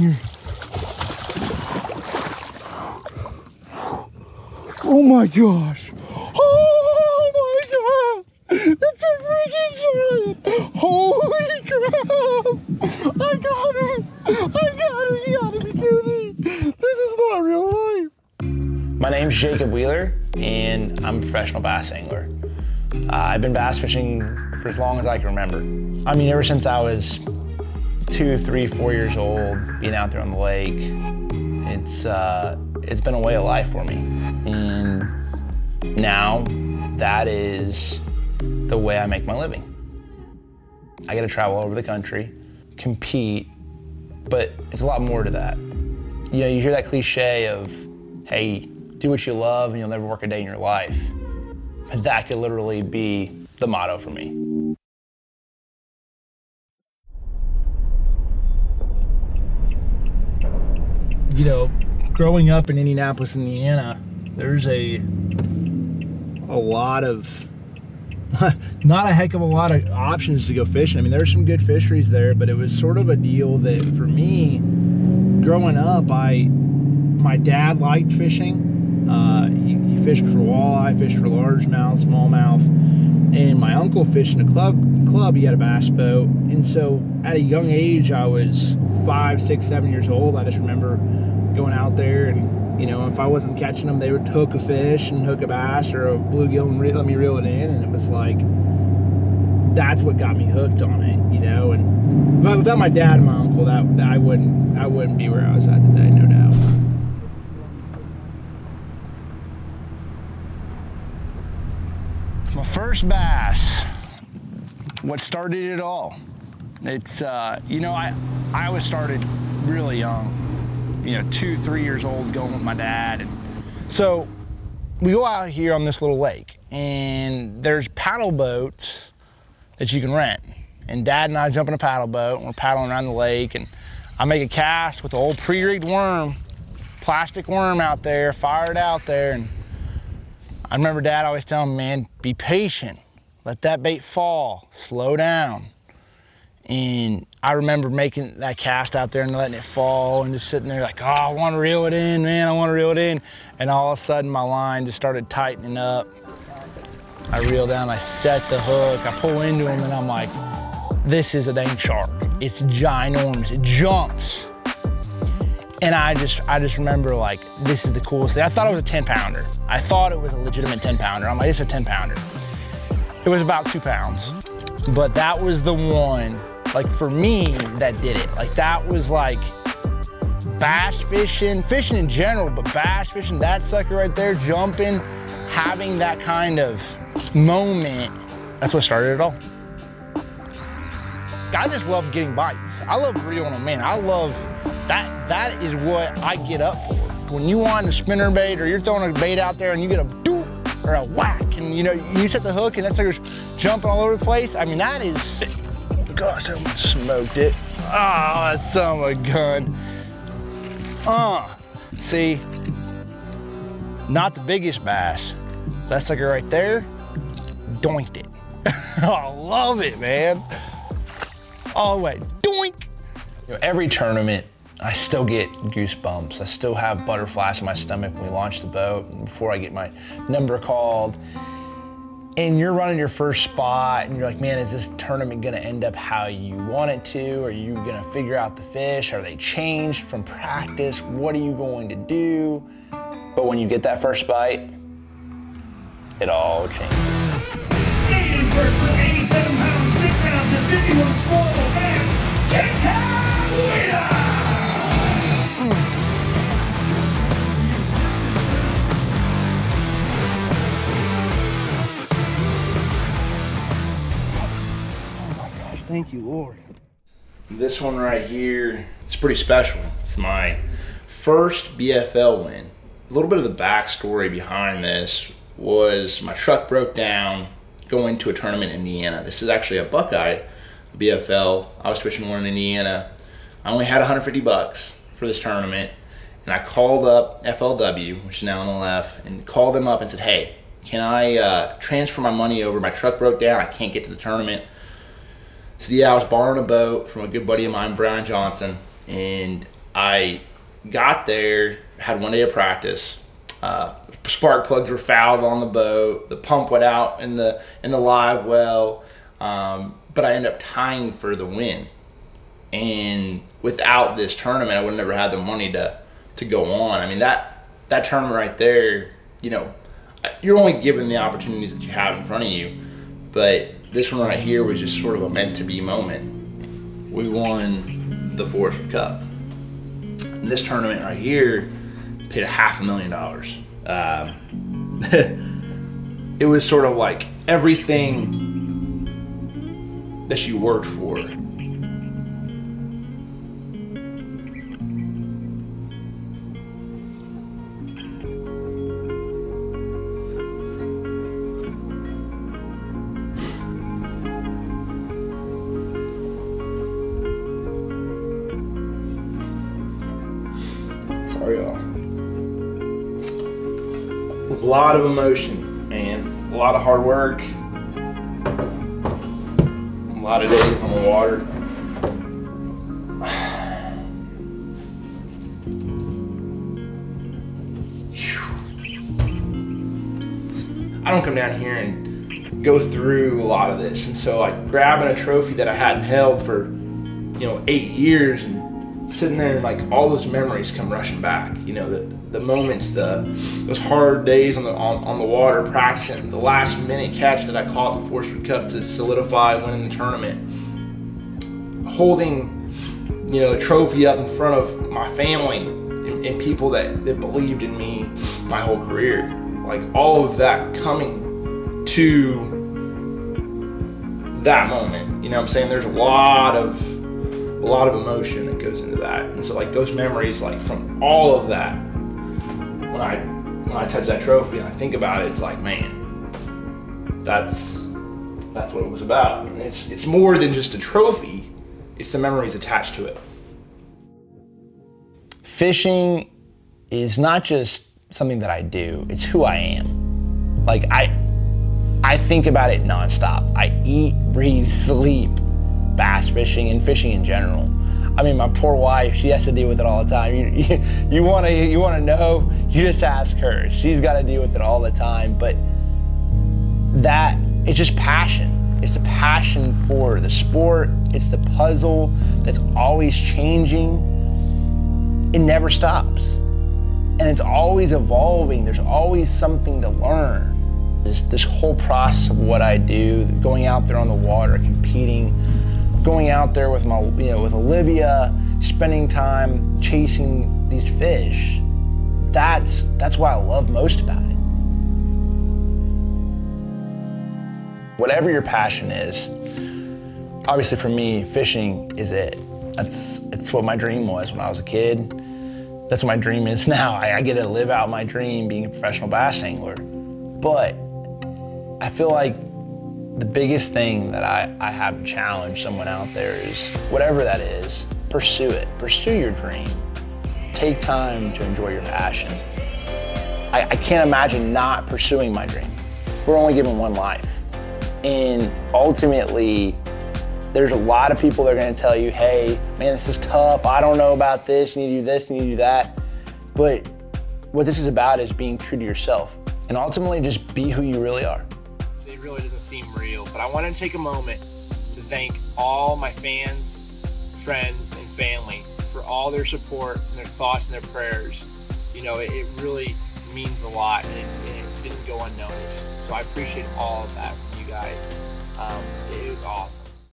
here. Oh my gosh. Oh my god. It's a freaking giant. Holy crap. I got her. You gotta be kidding me. This is not real life. My name's Jacob Wheeler and I'm a professional bass angler. I've been bass fishing for as long as I can remember. I mean, ever since I was 2, 3, 4 years old, being out there on the lake, it's been a way of life for me. And now that is the way I make my living. I get to travel all over the country, compete, but it's a lot more to that. You know, you hear that cliche of, hey, do what you love and you'll never work a day in your life. But that could literally be the motto for me. You know, growing up in Indianapolis, Indiana, there's a lot of, not a heck of a lot of options to go fishing. I mean, there's some good fisheries there, but it was sort of a deal that for me, growing up, my dad liked fishing. He fished for walleye, fished for largemouth, smallmouth, and my uncle fished in a club. He had a bass boat, and so at a young age, I was 5, 6, 7 years old. I just remember going out there, and you know, if I wasn't catching them, they would hook a fish and hook a bass or a bluegill and let me reel it in, and it was like that's what got me hooked on it, you know. And but without my dad and my uncle, that I wouldn't be where I was at today, no doubt. My first bass, what started it all. It's, you know, I was started really young, you know, 2, 3 years old, going with my dad. And so we go out here on this little lake and there's paddle boats that you can rent. And Dad and I jump in a paddle boat and we're paddling around the lake and I make a cast with an old pre-rigged worm, plastic worm out there, fired out there. And I remember Dad always telling me, man, be patient, let that bait fall, slow down. And I remember making that cast out there and letting it fall and just sitting there like, oh, I want to reel it in, man, I want to reel it in. And all of a sudden my line just started tightening up. I reel down, I set the hook, I pull into him and I'm like, this is a dang shark. It's ginormous, it jumps. And I just remember like, this is the coolest thing. I thought it was a 10-pounder. I thought it was a legitimate 10-pounder. I'm like, it's a 10-pounder. It was about 2 pounds. But that was the one, like for me, that did it. Like that was like bass fishing, fishing in general, but bass fishing, that sucker right there, jumping, having that kind of moment, that's what started it all. I just love getting bites. I love reeling them in. I love, that is what I get up for. When you want a spinner bait or you're throwing a bait out there and you get a doop or a whack and you know, you set the hook and that sucker's jumping all over the place. I mean, that is, gosh, I smoked it. Oh, that's some of a gun. See, not the biggest bass. That sucker right there, doinked it. I love it, man. All the way, doink. You know, every tournament, I still get goosebumps. I still have butterflies in my stomach when we launch the boat, and before I get my number called. And you're running your first spot and you're like, man, is this tournament gonna end up how you want it to? Are you gonna figure out the fish? Are they changed from practice? What are you going to do? But when you get that first bite, it all changes. Staying first with 87 pounds, 6 ounces, 51 spoiled back, Jacob Wheeler! Thank you, Lord. This one right here, it's pretty special. It's my first BFL win. A little bit of the backstory behind this was my truck broke down going to a tournament in Indiana. This is actually a Buckeye BFL. I was fishing one in Indiana. I only had 150 bucks for this tournament, and I called up FLW, which is now MLF, and called them up and said, hey, can I transfer my money over? My truck broke down, I can't get to the tournament. So yeah, I was borrowing a boat from a good buddy of mine, Brian Johnson, and I got there, had one day of practice. Spark plugs were fouled on the boat. The pump went out in the live well, but I ended up tying for the win. And without this tournament, I would have never had the money to go on. I mean, that tournament right there, you know, you're only given the opportunities that you have in front of you. But this one right here was just sort of a meant-to-be moment. We won the Forrest Wood Cup. And this tournament right here paid $500,000. It was sort of like everything that you worked for. Sorry, y'all. With a lot of emotion and a lot of hard work, a lot of days on the water. I don't come down here and go through a lot of this, and so like grabbing a trophy that I hadn't held for, you know, 8 years, and sitting there and like all those memories come rushing back. You know, the moments, those hard days on the water practicing, the last minute catch that I caught in the Forrest Wood Cup to solidify winning the tournament, holding, you know, a trophy up in front of my family and people that believed in me my whole career, like all of that coming to that moment. You know what I'm saying? There's a lot of emotion that goes into that, and so like those memories, like from all of that. When I touch that trophy and I think about it, it's like, man, that's what it was about. And it's more than just a trophy, it's the memories attached to it. Fishing is not just something that I do, it's who I am. Like I think about it nonstop. I eat, breathe, sleep bass fishing and fishing in general. I mean, my poor wife, she has to deal with it all the time. You wanna know, you just ask her. She's gotta deal with it all the time, but that, it's just passion. It's the passion for the sport. It's the puzzle that's always changing. It never stops. And it's always evolving. There's always something to learn. This whole process of what I do, going out there on the water, competing, going out there with my, you know, with Olivia, spending time chasing these fish. That's what I love most about it. Whatever your passion is, obviously for me, fishing is it. It's what my dream was when I was a kid. That's what my dream is now. I get to live out my dream being a professional bass angler. But I feel like the biggest thing that I have to challenge someone out there is, whatever that is, pursue it. Pursue your dream. Take time to enjoy your passion. I can't imagine not pursuing my dream. We're only given one life. And ultimately, there's a lot of people that are gonna tell you, hey, man, this is tough. I don't know about this. You need to do this, you need to do that. But what this is about is being true to yourself. And ultimately, just be who you really are. It really doesn't seem real, but I want to take a moment to thank all my fans, friends, and family for all their support and their thoughts and their prayers. You know, it really means a lot, and it didn't go unnoticed. So I appreciate all of that.